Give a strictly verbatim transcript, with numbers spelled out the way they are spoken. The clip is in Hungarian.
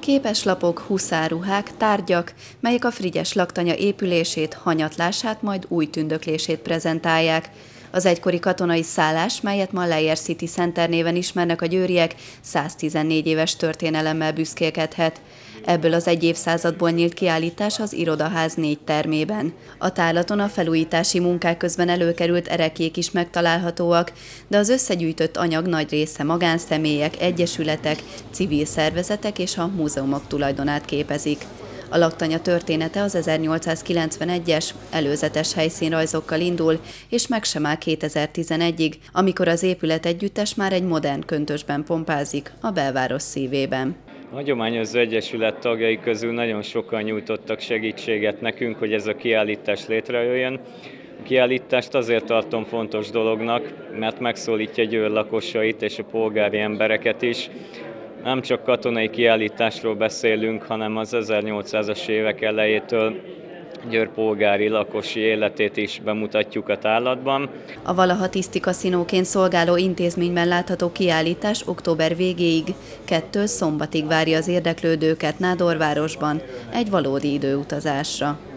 Képeslapok, huszárruhák, tárgyak, melyek a Frigyes laktanya épülését, hanyatlását, majd új tündöklését prezentálják. Az egykori katonai szállás, melyet ma Leier City Center néven ismernek a győriek, száztizennégy éves történelemmel büszkélkedhet. Ebből az egy évszázadból nyílt kiállítás az irodaház négy termében. A tárlaton a felújítási munkák közben előkerült erekék is megtalálhatóak, de az összegyűjtött anyag nagy része magánszemélyek, egyesületek, civil szervezetek és a múzeumok tulajdonát képezik. A laktanya története az ezernyolcszázkilencvenegyes előzetes helyszínrajzokkal indul, és meg sem áll kétezer-tizenegyig, amikor az épület együttes már egy modern köntösben pompázik, a belváros szívében. A hagyományozó egyesület tagjai közül nagyon sokan nyújtottak segítséget nekünk, hogy ez a kiállítás létrejöjjön. A kiállítást azért tartom fontos dolognak, mert megszólítja Győr lakosait és a polgári embereket is. Nem csak katonai kiállításról beszélünk, hanem az ezernyolcszázas évek elejétől Győr polgári lakosi életét is bemutatjuk a tárlatban. A valaha tisztikaszinóként szolgáló intézményben látható kiállítás október végéig, kettől szombatig várja az érdeklődőket Nádorvárosban egy valódi időutazásra.